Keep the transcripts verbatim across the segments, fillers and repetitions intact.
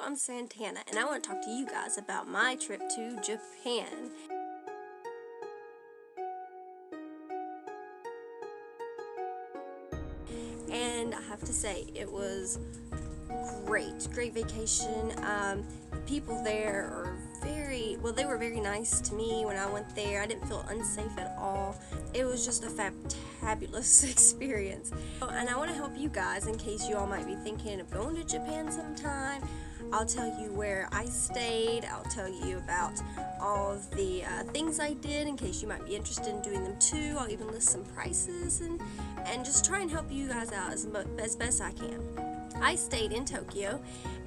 Hello, I'm Santana, and I want to talk to you guys about my trip to Japan. And I have to say, it was great, great vacation. Um, the people there are very, well, they were very nice to me when I went there. I didn't feel unsafe at all. It was just a fabulous experience. And I want to help you guys in case you all might be thinking of going to Japan sometime. I'll tell you where I stayed. I'll tell you about all of the uh, things I did in case you might be interested in doing them too. I'll even list some prices and, and just try and help you guys out as, as best I can. I stayed in Tokyo,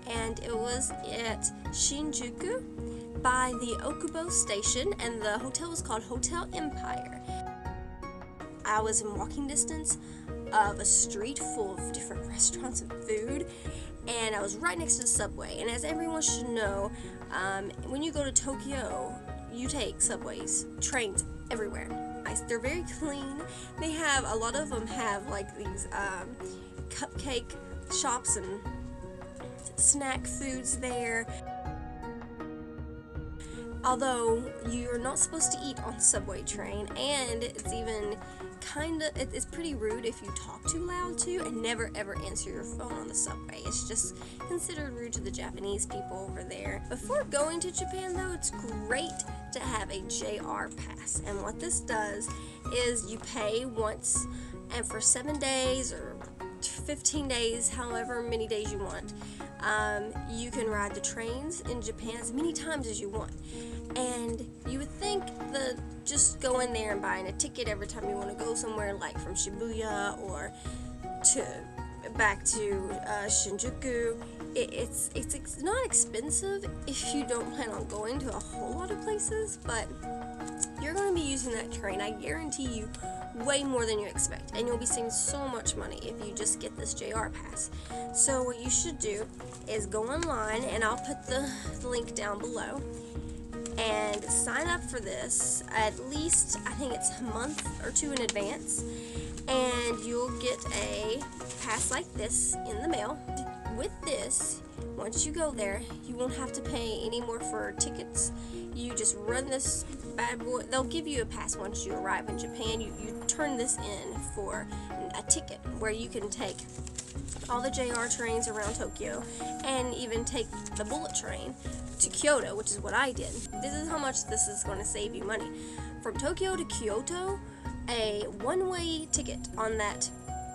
and it was at Shinjuku by the Okubo station, and the hotel was called Hotel Empire. I was in walking distance of a street full of different restaurants and food, and I was right next to the subway. And as everyone should know, um, when you go to Tokyo, you take subways, trains everywhere. They're very clean. They have, a lot of them have like these um, cupcake shops and snack foods there. Although you're not supposed to eat on the subway train, and it's even kind of, it's pretty rude if you talk too loud too, and never ever answer your phone on the subway. It's just considered rude to the Japanese people over there. Before going to Japan though, it's great to have a J R pass, and what this does is you pay once and for seven days or fifteen days, however many days you want. Um, you can ride the trains in Japan as many times as you want, and you would think the just going there and buying a ticket every time you want to go somewhere, like from Shibuya or to back to uh, Shinjuku, it, it's, it's it's not expensive if you don't plan on going to a whole lot of places, but you're going to be using that train, I guarantee you, way more than you expect, and you'll be saving so much money if you just get this J R pass. So what you should do is go online, and I'll put the link down below, and sign up for this at least, I think it's a month or two in advance, and you'll get a pass like this in the mail. With this, once you go there, you won't have to pay any more for tickets. You just run this bad boy. They'll give you a pass once you arrive in Japan. You, you turn this in for a ticket where you can take all the J R trains around Tokyo, and even take the bullet train to Kyoto, which is what I did. This is how much this is going to save you money. From Tokyo to Kyoto, a one-way ticket on that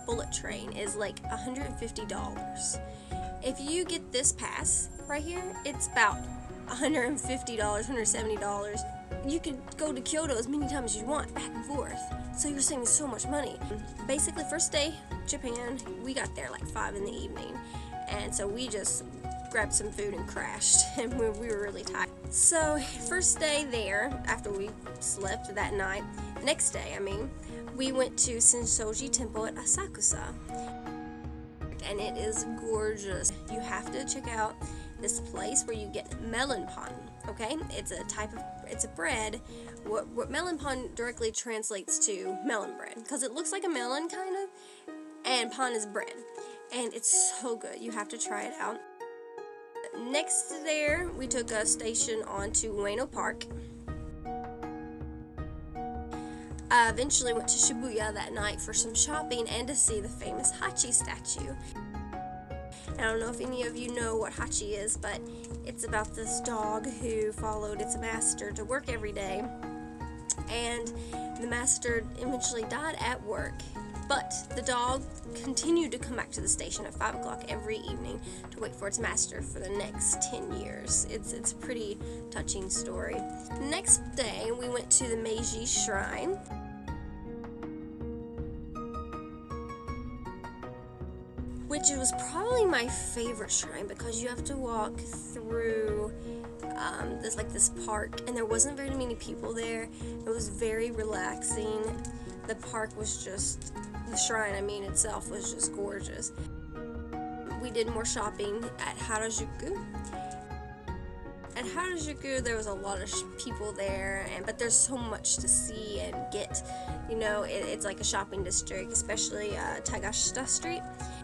bullet train is like one hundred fifty dollars. If you get this pass right here, it's about one hundred fifty dollars, one hundred seventy dollars. You could go to Kyoto as many times as you want, back and forth. So you're saving so much money. Basically, first day, Japan, we got there like five in the evening. And so we just grabbed some food and crashed, and we, we were really tired. So first day there, after we slept that night, next day, I mean, we went to Sensoji Temple at Asakusa. And it is gorgeous. You have to check out this place where you get melon pon, okay? It's a type of, it's a bread. What, what melon pon directly translates to melon bread, because it looks like a melon, kind of, and pon is bread. And it's so good. You have to try it out. Next to there, we took a station on to Ueno Park. I eventually went to Shibuya that night for some shopping and to see the famous Hachi statue. I don't know if any of you know what Hachi is, but it's about this dog who followed its master to work every day, and the master eventually died at work, but the dog continued to come back to the station at five o'clock every evening to wait for its master for the next ten years. It's, it's a pretty touching story. Next day, we went to the Meiji Shrine. Which was probably my favorite shrine, because you have to walk through um, this like this park, and there wasn't very many people there. It was very relaxing. The park was just, the shrine I mean itself was just gorgeous. We did more shopping at Harajuku, At Harajuku, there was a lot of sh people there, and but there's so much to see and get. You know, it, it's like a shopping district, especially uh, Takeshita Street.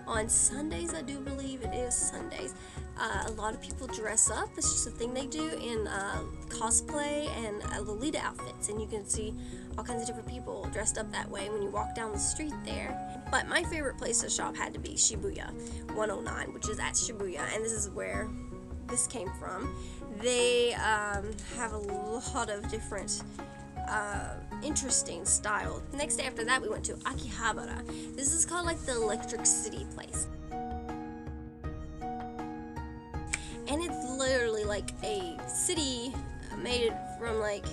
On Sundays, I do believe it is Sundays, uh, a lot of people dress up. It's just a thing they do in uh, cosplay and uh, Lolita outfits, and you can see all kinds of different people dressed up that way when you walk down the street there. But my favorite place to shop had to be Shibuya one oh nine, which is at Shibuya, and this is where this came from. They um, have a lot of different uh, interesting styles. The next day after that, we went to Akihabara. This is called like the Electric City place, and it's literally like a city made from like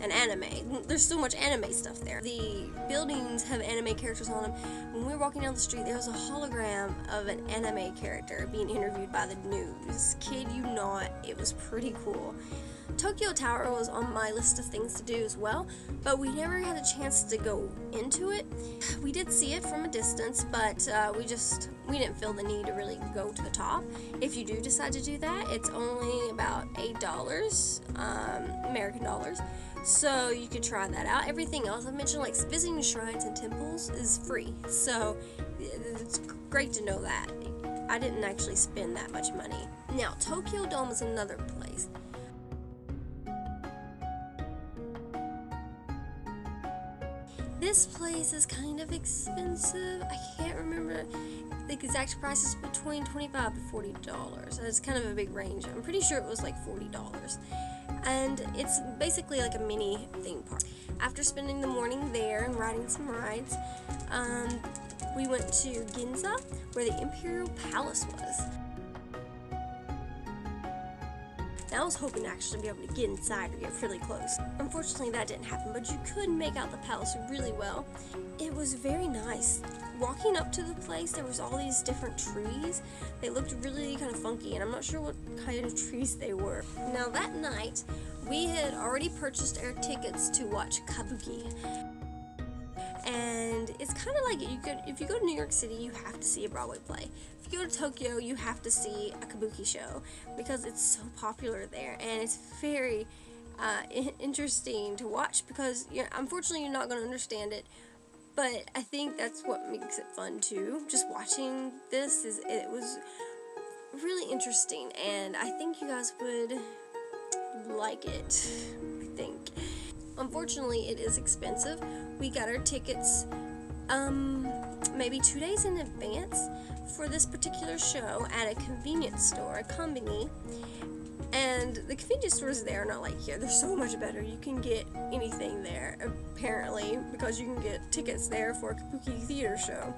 an anime. There's so much anime stuff there. The buildings have anime characters on them. When we were walking down the street, there was a hologram of an anime character being interviewed by the news. Kid you not, it was pretty cool. Tokyo Tower was on my list of things to do as well, but we never had a chance to go into it. We did see it from a distance, but uh, we just we didn't feel the need to really go to the top. If you do decide to do that, it's only about eight dollars, um, American dollars. So you could try that out. Everything else I've mentioned, like visiting shrines and temples, is free. So it's great to know that. I didn't actually spend that much money. Now, Tokyo Dome is another place. This place is kind of expensive. I can't remember the exact price. Is between twenty-five to forty dollars. It's kind of a big range. I'm pretty sure it was like forty dollars. And it's basically like a mini theme park. After spending the morning there and riding some rides, um, we went to Ginza, where the Imperial Palace was. Now, I was hoping to actually be able to get inside or get really close. Unfortunately, that didn't happen, but you could make out the palace really well. It was very nice. Walking up to the place, there was all these different trees. They looked really kind of funky, and I'm not sure what kind of trees they were. Now, that night, we had already purchased our tickets to watch Kabuki. And it's kind of like, you could, if you go to New York City, you have to see a Broadway play. If you go to Tokyo, you have to see a Kabuki show, because it's so popular there, and it's very uh, interesting to watch, because you're, unfortunately you're not going to understand it. But I think that's what makes it fun too. Just watching this, is it was really interesting, and I think you guys would like it, I think. Unfortunately, it is expensive. We got our tickets um, maybe two days in advance for this particular show at a convenience store, a combini. And the convenience stores there are not like here. They're so much better. You can get anything there, apparently, because you can get tickets there for a Kabuki theater show.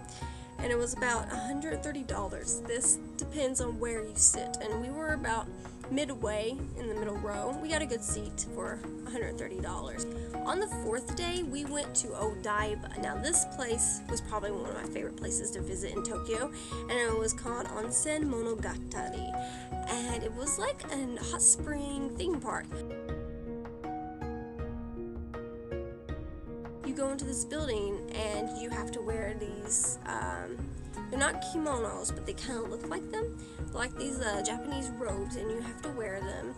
And it was about one hundred thirty dollars. This depends on where you sit. And we were about midway in the middle row. We got a good seat for one hundred thirty dollars. On the fourth day, we went to Odaiba. Now, this place was probably one of my favorite places to visit in Tokyo, and it was called Onsen Monogatari, and it was like a hot spring theme park. You go into this building and you have to wear these um, they're not kimonos, but they kind of look like them. They're like these uh, Japanese robes, and you have to wear them.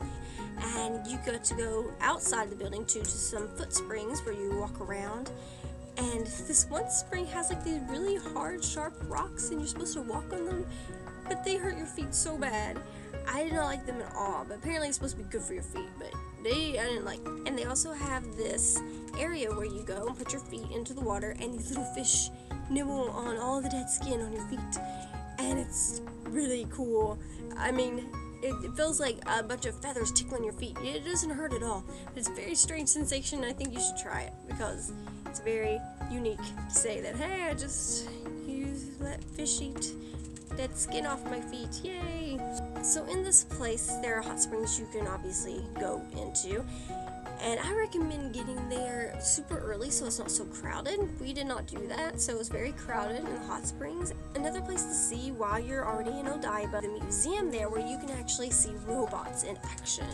And you got to go outside the building too, to some foot springs where you walk around. And this one spring has like these really hard, sharp rocks, and you're supposed to walk on them, but they hurt your feet so bad. I did not like them at all, but apparently it's supposed to be good for your feet, but they, I didn't like them. And they also have this area where you go and put your feet into the water, and these little fish nibble on all the dead skin on your feet, and it's really cool. I mean, it, it feels like a bunch of feathers tickling your feet. It doesn't hurt at all, but it's a very strange sensation, and I think you should try it, because it's very unique to say that, hey, I just used that fish eat dead skin off my feet, yay! So in this place, there are hot springs you can obviously go into, and I recommend getting there super early so it's not so crowded. We did not do that, so it was very crowded in the hot springs. Another place to see while you're already in Odaiba, the museum there where you can actually see robots in action.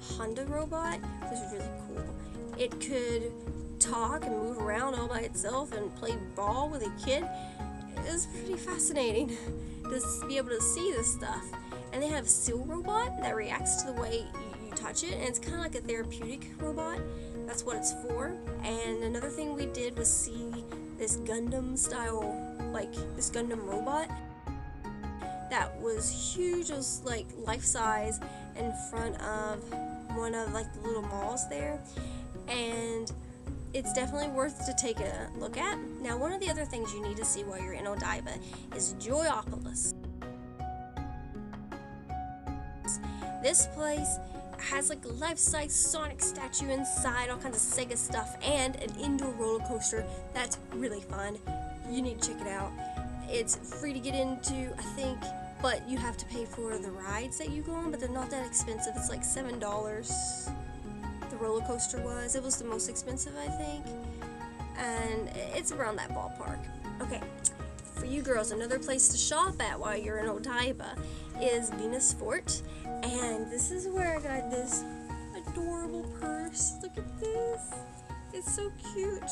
Honda robot was really cool. It could talk and move around all by itself and play ball with a kid. it was pretty fascinating to be able to see this stuff. And they have a seal robot that reacts to the way you touch it, and it's kind of like a therapeutic robot. That's what it's for. And another thing we did was see this Gundam style, like this Gundam robot that was huge. It was like life size in front of one of like the little malls there, and it's definitely worth to take a look at. Now, one of the other things you need to see while you're in Odaiba is Joyopolis. This place has like a life-size Sonic statue inside, all kinds of Sega stuff, and an indoor roller coaster that's really fun. You need to check it out. It's free to get into, I think, but you have to pay for the rides that you go on, but they're not that expensive. It's like seven dollars. The roller coaster was. It was the most expensive, I think. And it's around that ballpark. Okay, for you girls, another place to shop at while you're in Odaiba is Venus Fort. And this is where I got this adorable purse. Look at this. It's so cute.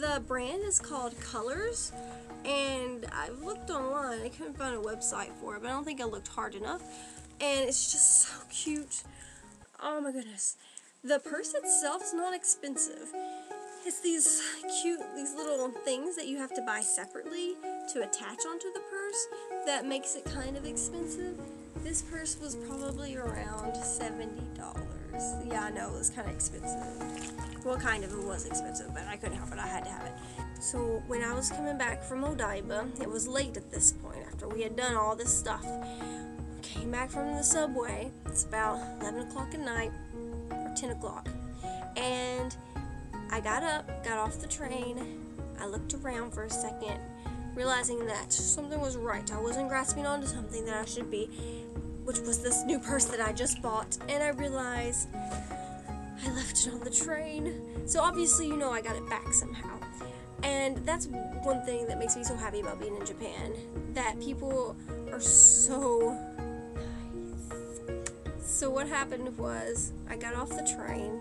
The brand is called Colors, and I've looked online. I couldn't find a website for it, but I don't think I looked hard enough. And it's just so cute. Oh my goodness. The purse itself is not expensive. It's these cute, these little things that you have to buy separately to attach onto the purse that makes it kind of expensive. This purse was probably around seventy dollars. Yeah, I know, it was kind of expensive. Well, kind of, it was expensive, but I couldn't help it, I had to have it. So when I was coming back from Odaiba, it was late at this point after we had done all this stuff. Came back from the subway, it's about eleven o'clock at night, or ten o'clock, and I got up, got off the train, I looked around for a second, realizing that something was right. I wasn't grasping onto something that I should be, which was this new purse that I just bought, and I realized I left it on the train. So obviously, you know, I got it back somehow. And that's one thing that makes me so happy about being in Japan, that people are so... So what happened was, I got off the train,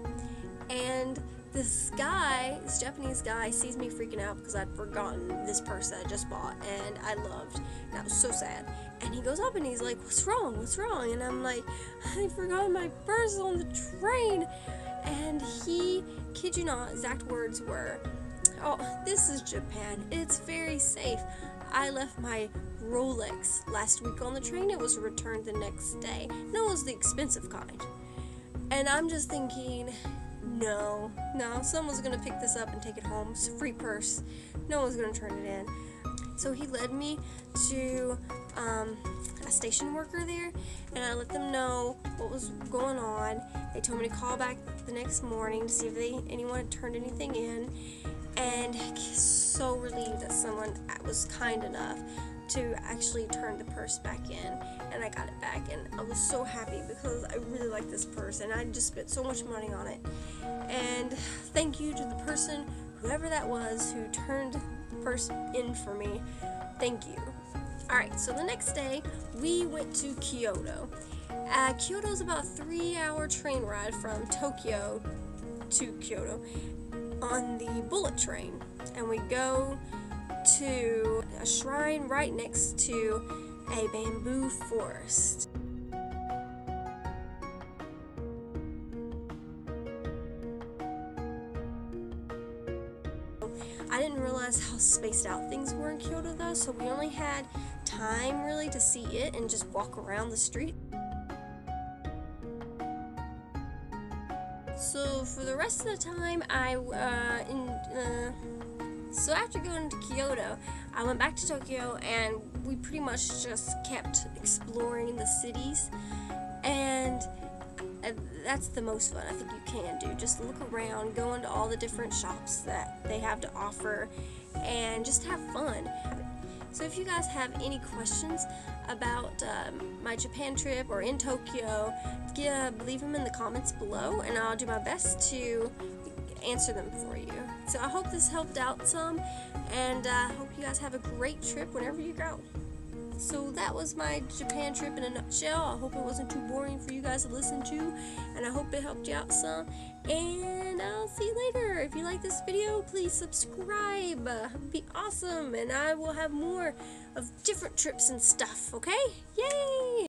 and this guy, this Japanese guy, sees me freaking out because I'd forgotten this purse that I just bought, and I loved, and I was so sad, and he goes up and he's like, what's wrong, what's wrong, and I'm like, I forgot my purse on the train, and he, kid you not, exact words were, oh, this is Japan, it's very safe, I left my Rolex last week on the train. It was returned the next day. No, it was the expensive kind. And I'm just thinking, no, no, someone's gonna pick this up and take it home. It's a free purse. No one's gonna turn it in. So he led me to um, a station worker there, and I let them know what was going on. They told me to call back the next morning to see if they, anyone had turned anything in, and so relieved that someone was kind enough to actually turn the purse back in, and I got it back, and I was so happy because I really like this purse and I just spent so much money on it. And thank you to the person, whoever that was, who turned the purse in for me. Thank you. Alright, so the next day we went to Kyoto. Uh, Kyoto is about a three hour train ride from Tokyo to Kyoto on the bullet train, and we go to a shrine right next to a bamboo forest. I didn't realize how spaced out things were in Kyoto though, so we only had time really to see it and just walk around the street. So for the rest of the time I uh, in, uh, So after going to Kyoto, I went back to Tokyo, and we pretty much just kept exploring the cities, and that's the most fun I think you can do. Just look around, go into all the different shops that they have to offer, and just have fun. So if you guys have any questions about um, my Japan trip or in Tokyo, yeah, leave them in the comments below, and I'll do my best to answer them for you. So I hope this helped out some, and I uh, hope you guys have a great trip whenever you go. So that was my Japan trip in a nutshell. I hope it wasn't too boring for you guys to listen to, and I hope it helped you out some, and I'll see you later. If you like this video, please subscribe. It'd be awesome, and I will have more of different trips and stuff, okay? Yay!